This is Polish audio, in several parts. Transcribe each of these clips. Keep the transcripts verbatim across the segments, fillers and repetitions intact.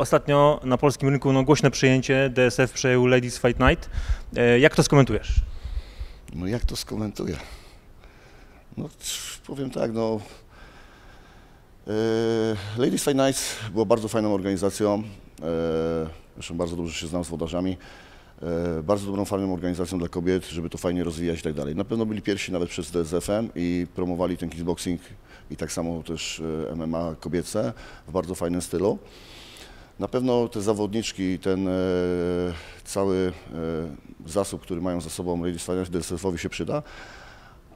ostatnio na polskim rynku no, głośne przyjęcie, D S F przejął Ladies Fight Night. Jak to skomentujesz? No jak to skomentuję? No powiem tak, no... Ladies Fight Night była bardzo fajną organizacją, zresztą bardzo dobrze się znam z włodarzami, bardzo dobrą, fajną organizacją dla kobiet, żeby to fajnie rozwijać i tak dalej. Na pewno byli pierwsi nawet przez D S F M i promowali ten kickboxing i tak samo też M M A kobiece w bardzo fajnym stylu. Na pewno te zawodniczki, ten cały zasób, który mają za sobą Ladies Fight Night, D S F-owi się przyda.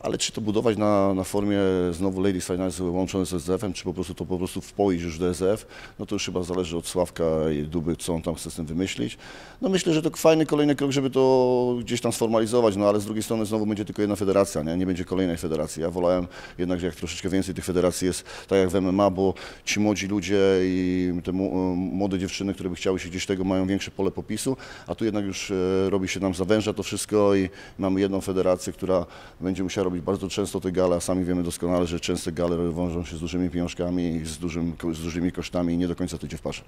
Ale czy to budować na, na formie znowu Ladies Fight Night łączone z D S F-em, czy po prostu to po prostu wpoić już w D S F, no to już chyba zależy od Sławka i Duby, co on tam chce z tym wymyślić. No myślę, że to fajny kolejny krok, żeby to gdzieś tam sformalizować, no ale z drugiej strony znowu będzie tylko jedna federacja, nie, nie będzie kolejnej federacji. Ja wolałem jednak, że jak troszeczkę więcej tych federacji jest, tak jak w M M A, bo ci młodzi ludzie i te młode dziewczyny, które by chciały się gdzieś tego, mają większe pole popisu, a tu jednak już robi się nam, zawęża to wszystko i mamy jedną federację, która będzie musiała robić bardzo często te gale, a sami wiemy doskonale, że częste gale wiążą się z dużymi pieniążkami, z, dużym, z dużymi kosztami i nie do końca to idzie w parze.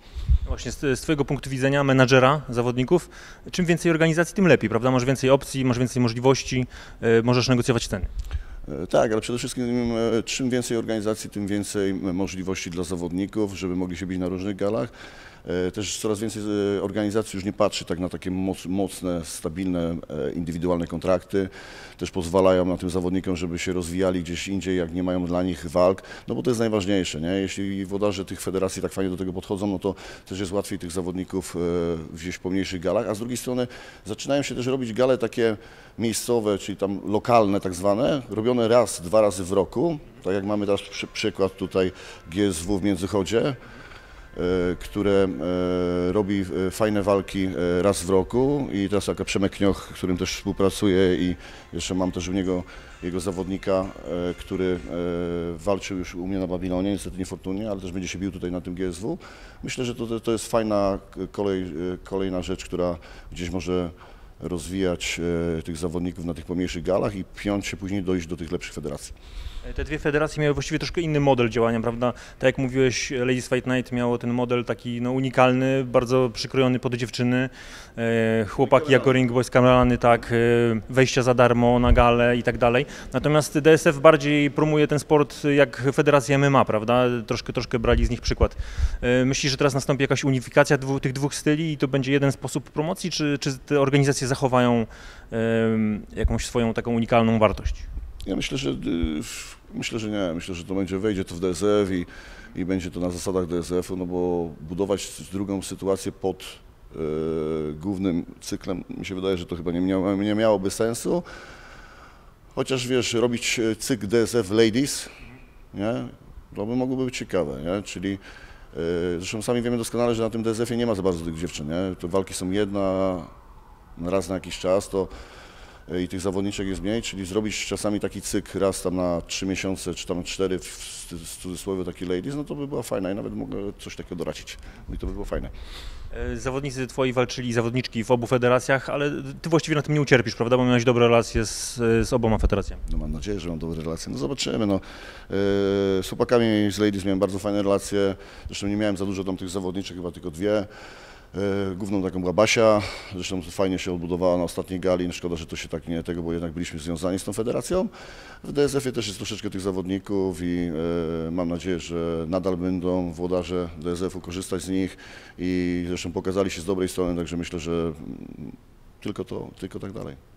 Właśnie z, z twojego punktu widzenia, menadżera, zawodników, czym więcej organizacji, tym lepiej, prawda? Masz więcej opcji, masz więcej możliwości, yy, możesz negocjować ceny. Tak, ale przede wszystkim czym więcej organizacji, tym więcej możliwości dla zawodników, żeby mogli się bić na różnych galach. Też coraz więcej organizacji już nie patrzy tak na takie mocne, stabilne, indywidualne kontrakty. Też pozwalają na tym zawodnikom, żeby się rozwijali gdzieś indziej, jak nie mają dla nich walk, no bo to jest najważniejsze, nie? Jeśli włodarze tych federacji tak fajnie do tego podchodzą, no to też jest łatwiej tych zawodników wziąć po mniejszych galach, a z drugiej strony zaczynają się też robić gale takie miejscowe, czyli tam lokalne tak zwane, robione raz, dwa razy w roku, tak jak mamy teraz przy, przykład tutaj G S W w Międzychodzie, które robi fajne walki raz w roku i teraz taka Przemek Knioch, z którym też współpracuję i jeszcze mam też u niego jego zawodnika, który walczył już u mnie na Babilonie, niestety niefortunnie, ale też będzie się bił tutaj na tym G S W. Myślę, że to, to jest fajna kolej, kolejna rzecz, która gdzieś może rozwijać tych zawodników na tych pomniejszych galach i piąć się później dojść do tych lepszych federacji. Te dwie federacje miały właściwie troszkę inny model działania, prawda? Tak jak mówiłeś, Ladies Fight Night miało ten model taki no, unikalny, bardzo przykrojony pod dziewczyny, chłopaki jako ring boys kameralny, tak, wejścia za darmo na galę i tak dalej. Natomiast D S F bardziej promuje ten sport jak federacja M M A, prawda? Troszkę, troszkę brali z nich przykład. Myślisz, że teraz nastąpi jakaś unifikacja dwu, tych dwóch styli i to będzie jeden sposób promocji, czy, czy te organizacje zachowają jakąś swoją taką unikalną wartość? Ja myślę, że myślę, że nie, myślę, że to będzie, wejdzie to w D S F i, i będzie to na zasadach D S F-u, no bo budować drugą sytuację pod yy, głównym cyklem, mi się wydaje, że to chyba nie, miało, nie miałoby sensu. Chociaż wiesz, robić cykl D S F Ladies, nie, to by mogłoby być ciekawe, nie? Czyli yy, zresztą sami wiemy doskonale, że na tym D S F-ie nie ma za bardzo tych dziewczyn, nie? To walki są jedna raz na jakiś czas, to i tych zawodniczek jest mniej, czyli zrobić czasami taki cykl raz tam na trzy miesiące, czy tam cztery, w cudzysłowie taki ladies, no to by była fajna i nawet mogę coś takiego doradzić. I to by było fajne. Zawodnicy twoi walczyli, zawodniczki w obu federacjach, ale ty właściwie na tym nie ucierpisz, prawda? Bo miałeś dobre relacje z, z oboma federacjami. No mam nadzieję, że mam dobre relacje. No zobaczymy, no. Z chłopakami z ladies miałem bardzo fajne relacje, zresztą nie miałem za dużo tam tych zawodniczek, chyba tylko dwie. Główną taką była Basia, zresztą fajnie się odbudowała na ostatniej gali, szkoda, że to się tak nie tego, bo jednak byliśmy związani z tą federacją. W D S F-ie też jest troszeczkę tych zawodników i e, mam nadzieję, że nadal będą włodarze D S F-u korzystać z nich i zresztą pokazali się z dobrej strony, także myślę, że tylko to, tylko tak dalej.